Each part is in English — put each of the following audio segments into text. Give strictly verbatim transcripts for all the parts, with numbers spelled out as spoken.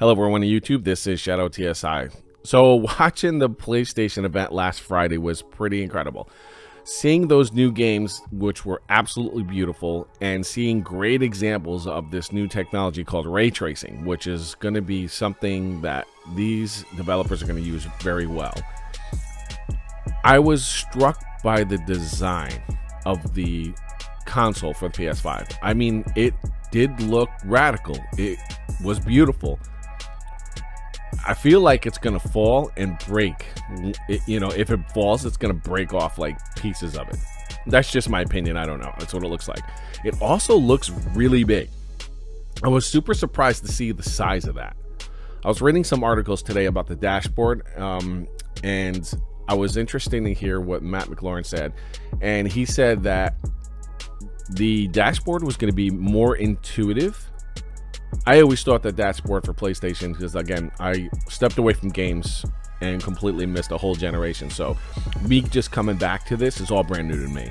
Hello everyone on YouTube, this is Shadow T S I. So watching the PlayStation event last Friday was pretty incredible. Seeing those new games, which were absolutely beautiful, and seeing great examples of this new technology called ray tracing, which is going to be something that these developers are going to use very well. I was struck by the design of the console for the P S five. I mean, it did look radical. It was beautiful. I feel like it's gonna fall and break. It, you know, if it falls, it's gonna break off like pieces of it. That's just my opinion. I don't know. That's what it looks like. It also looks really big. I was super surprised to see the size of that. I was reading some articles today about the dashboard, um, and I was interested to hear what Matt McLaurin said, and he said that the dashboard was going to be more intuitive. I always thought that dashboard for PlayStation, because again, I stepped away from games and completely missed a whole generation. So me just coming back to this is all brand new to me.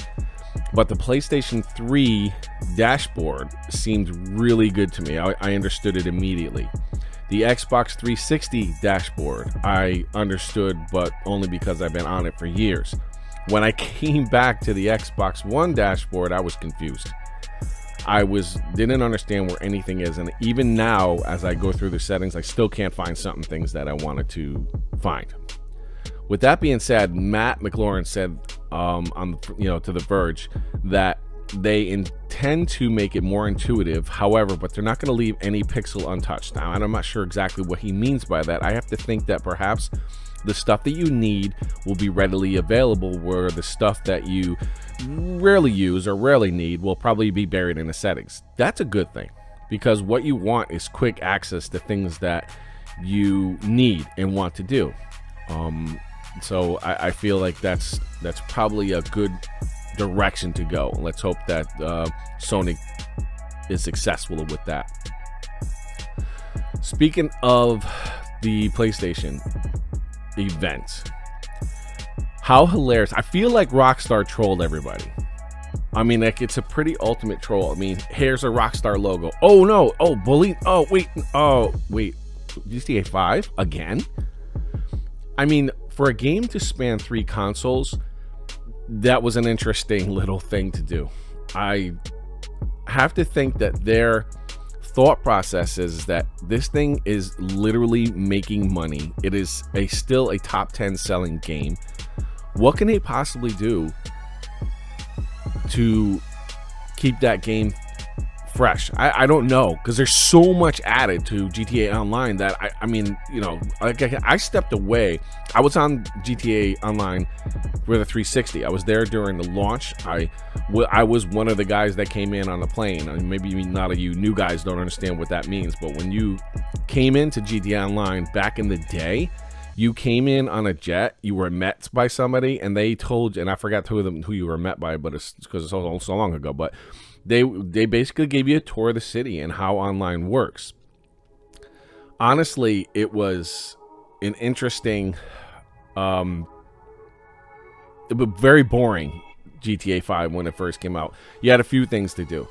But the PlayStation three dashboard seemed really good to me. I, I understood it immediately. The Xbox three sixty dashboard, I understood, but only because I've been on it for years. When I came back to the Xbox One dashboard, I was confused. I was didn't understand where anything is, and even now as I go through the settings, I still can't find some things that I wanted to find. With that being said, Matt McLaurin said um, on you know to The Verge that they intend to make it more intuitive, however, but they're not going to leave any pixel untouched. Now, and I'm not sure exactly what he means by that. I have to think that perhaps the stuff that you need will be readily available, where the stuff that you rarely use or rarely need will probably be buried in the settings. That's a good thing, because what you want is quick access to things that you need and want to do. Um, so I, I feel like that's that's probably a good direction to go. Let's hope that uh, Sony is successful with that. Speaking of the PlayStation events, how hilarious. I feel like Rockstar trolled everybody. I mean, like, it's a pretty ultimate troll. I mean, here's a Rockstar logo. Oh no, oh bully, oh wait, oh wait, G T A five again. I mean, for a game to span three consoles, that was an interesting little thing to do. I have to think that their thought process is that this thing is literally making money. It is a still a top ten selling game. What can they possibly do to keep that game fresh? I, I don't know, because there's so much added to G T A Online that I, I mean, you know, like I, I stepped away. I was on G T A Online for the three sixty. I was there during the launch. I, I was one of the guys that came in on the plane. I mean, maybe not of you new guys don't understand what that means, but when you came into G T A Online back in the day, you came in on a jet, you were met by somebody, and they told you, and I forgot who, them, who you were met by, but it's because it's so, so long ago, but they, they basically gave you a tour of the city and how online works. Honestly, it was an interesting, um, very boring G T A five when it first came out. You had a few things to do,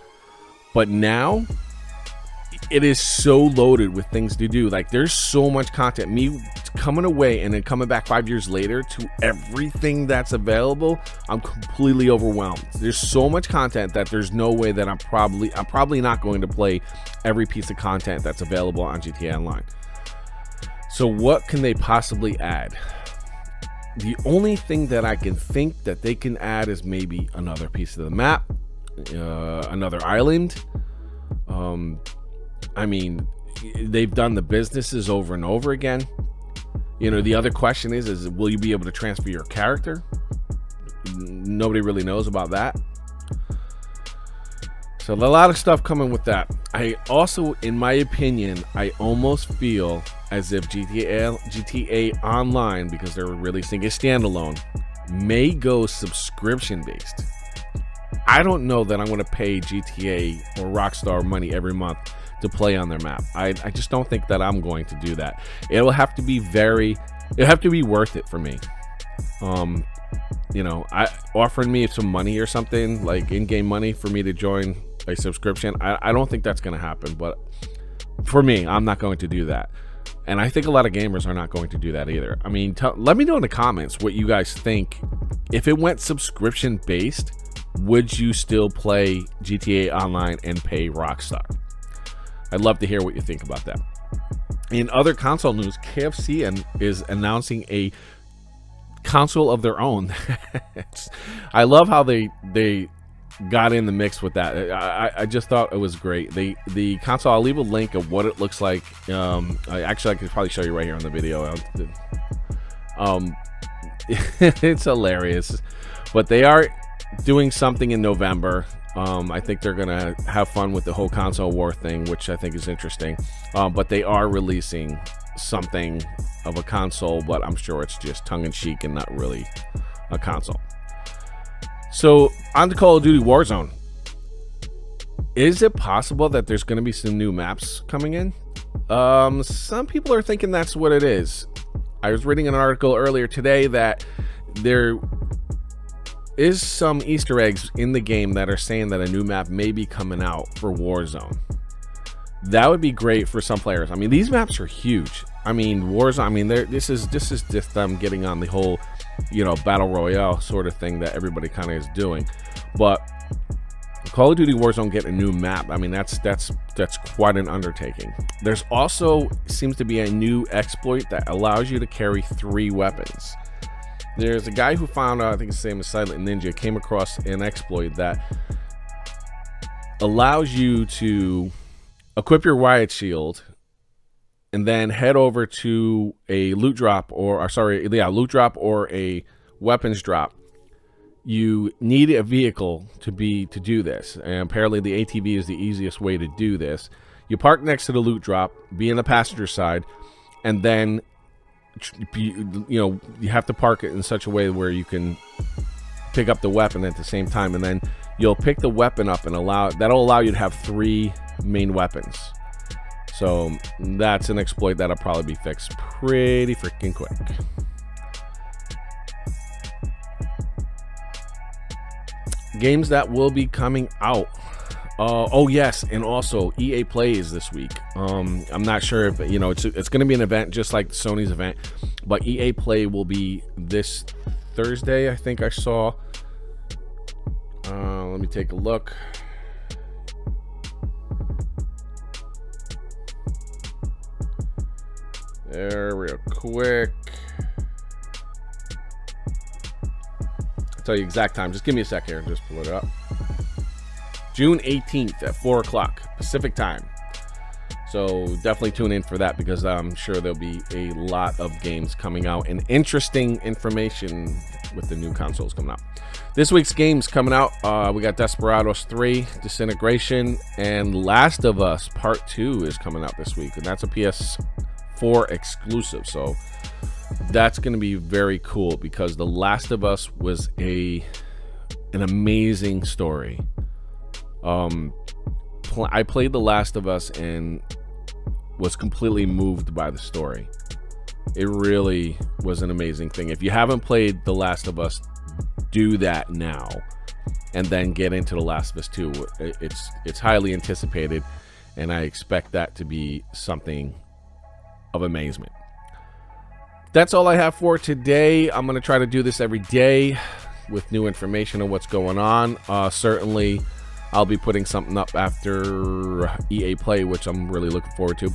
but now it is so loaded with things to do. Like, there's so much content. Me coming away and then coming back five years later to everything that's available, I'm completely overwhelmed. There's so much content that there's no way that I'm probably I'm probably not going to play every piece of content that's available on G T A Online. So what can they possibly add? The only thing that I can think that they can add is maybe another piece of the map, uh, another island. Um, I mean, they've done the businesses over and over again. You know, the other question is, is will you be able to transfer your character? Nobody really knows about that. So a lot of stuff coming with that. I also, in my opinion, I almost feel as if G T A, G T A Online, because they're releasing a standalone, may go subscription-based. I don't know that I'm going to pay G T A or Rockstar money every month to play on their map. I, I just don't think that I'm going to do that. It'll have to be very, it'll have to be worth it for me. Um, you know, I offering me some money or something, like in-game money for me to join a subscription, I, I don't think that's going to happen. But for me, I'm not going to do that. And I think a lot of gamers are not going to do that either. I mean, tell, let me know in the comments what you guys think. If it went subscription-based, would you still play G T A Online and pay Rockstar? I'd love to hear what you think about that. In other console news, K F C is announcing a console of their own. I love how they they got in the mix with that. I, I just thought it was great. They the console, I'll leave a link of what it looks like. Um, I, actually, I could probably show you right here on the video. Um, it's hilarious, but they are doing something in November. Um, I think they're gonna have fun with the whole console war thing, which I think is interesting. Um, but they are releasing something of a console, but I'm sure it's just tongue-in-cheek and not really a console. So on to Call of Duty Warzone. Is it possible that there's gonna be some new maps coming in? Um, some people are thinking that's what it is. I was reading an article earlier today that there is some Easter eggs in the game that are saying that a new map may be coming out for Warzone. That would be great for some players. I mean, these maps are huge. I mean, Warzone, I mean, this is this is just them getting on the whole, you know, battle royale sort of thing that everybody kind of is doing. But Call of Duty Warzone get a new map. I mean, that's that's that's quite an undertaking. There's also seems to be a new exploit that allows you to carry three weapons. There's a guy who found out, I think it's the same as Silent Ninja, came across an exploit that allows you to equip your riot shield and then head over to a loot drop or, or sorry, yeah, loot drop or a weapons drop. You need a vehicle to be to do this, and apparently the A T V is the easiest way to do this. You park next to the loot drop, be in the passenger side, and then You, you know you have to park it in such a way where you can pick up the weapon at the same time, and then you'll pick the weapon up and allow that'll allow you to have three main weapons. So that's an exploit that'll probably be fixed pretty freaking quick. Games that will be coming out. Uh, oh yes, and also E A Play is this week. Um, I'm not sure if you know it's it's going to be an event just like Sony's event, but E A Play will be this Thursday. I think I saw. Uh, let me take a look. There, real quick. I'll tell you exact time. Just give me a sec here and just pull it up. June eighteenth at four o'clock Pacific time. So definitely tune in for that, because I'm sure there'll be a lot of games coming out and interesting information with the new consoles coming out. This week's games coming out, uh, we got Desperados three, Disintegration, and Last of Us Part two is coming out this week. And that's a P S four exclusive. So that's going to be very cool, because The Last of Us was a an amazing story. Um, pl I played The Last of Us and was completely moved by the story. It really was an amazing thing. If you haven't played The Last of Us, do that now, and then get into The Last of Us two. It's it's highly anticipated, and I expect that to be something of amazement. That's all I have for today. I'm gonna try to do this every day with new information on what's going on. Uh, certainly. I'll be putting something up after E A Play, which I'm really looking forward to.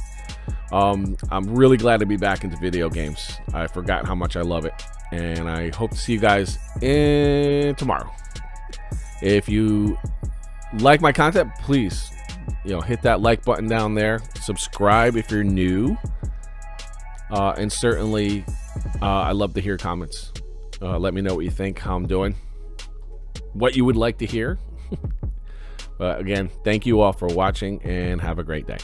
Um, I'm really glad to be back into video games. I forgot how much I love it. And I hope to see you guys in tomorrow. If you like my content, please you know, hit that like button down there. Subscribe if you're new. Uh, and certainly, uh, I love to hear comments. Uh, let me know what you think, how I'm doing, what you would like to hear. But again, thank you all for watching, and have a great day.